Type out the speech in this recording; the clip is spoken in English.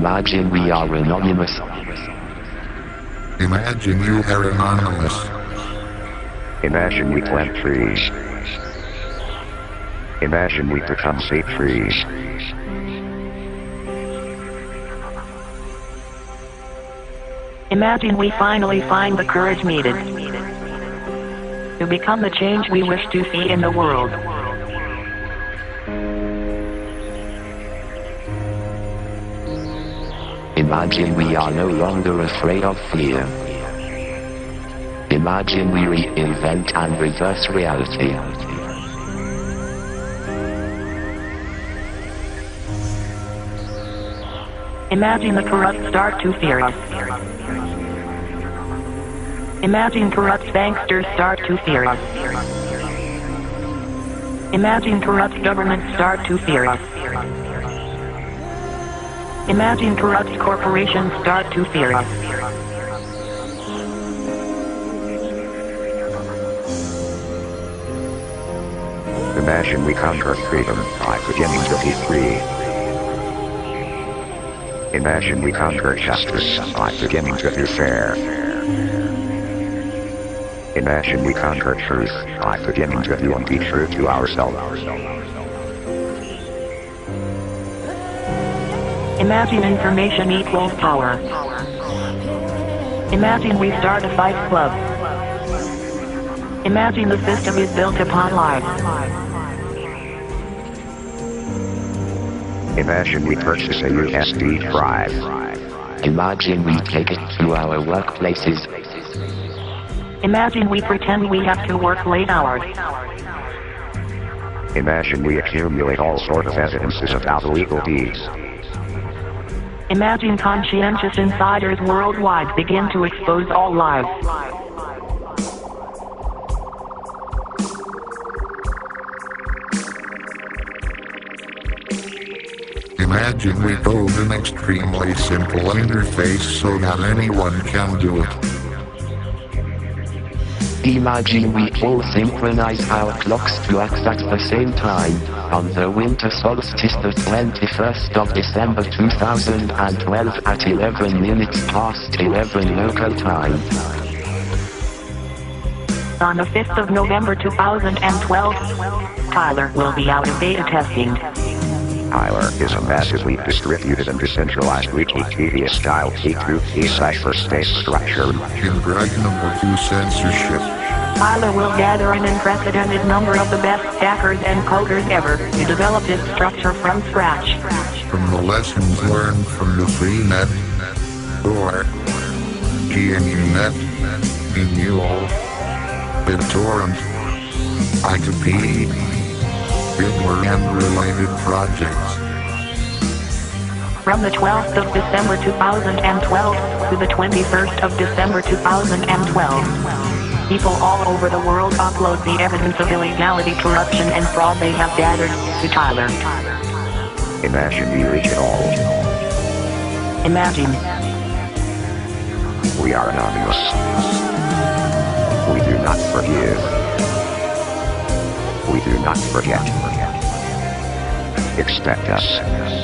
Imagine we are anonymous. Imagine you are anonymous. Imagine we plant trees. Imagine we become safe trees. Imagine we finally find the courage needed to become the change we wish to see in the world. Imagine we are no longer afraid of fear. Imagine we reinvent and reverse reality. Imagine the corrupt start to fear us. Imagine corrupt banksters start to fear us. Imagine corrupt governments start to fear us. Imagine corrupt corporations start to fear us. Imagine we conquer freedom by beginning to be free. Imagine we conquer justice by beginning to be fair. Imagine we conquer truth by beginning to be and be true to ourselves. Imagine information equals power. Imagine we start a fight club. Imagine the system is built upon lies. Imagine we purchase a USB drive. Imagine we take it to our workplaces. Imagine we pretend we have to work late hours. Imagine we accumulate all sorts of evidences about illegal deeds. Imagine conscientious insiders worldwide begin to expose all lies. Imagine we build an extremely simple interface so that anyone can do it. Imagine we all synchronize our clocks to exact the same time, on the winter solstice the 21st of December 2012 at 11 minutes past 11 local time. On the 5th of November 2012, Tyler will be out of beta testing. Tyler is a massively distributed and decentralized Wikipedia-style T2P cypherspace structure. Impregnable to censorship. Tyler will gather an unprecedented number of the best hackers and coders ever to develop this structure from scratch. From the lessons learned from the Freenet, TOR, GNU, e-Mule, BitTorrent, I2P, and related projects. From the 12th of December 2012 to the 21st of December 2012, people all over the world upload the evidence of illegality, corruption, and fraud they have gathered to Tyler. Imagine we reach it all. Imagine. We are anonymous. We do not forgive. We do not forget. Expect us.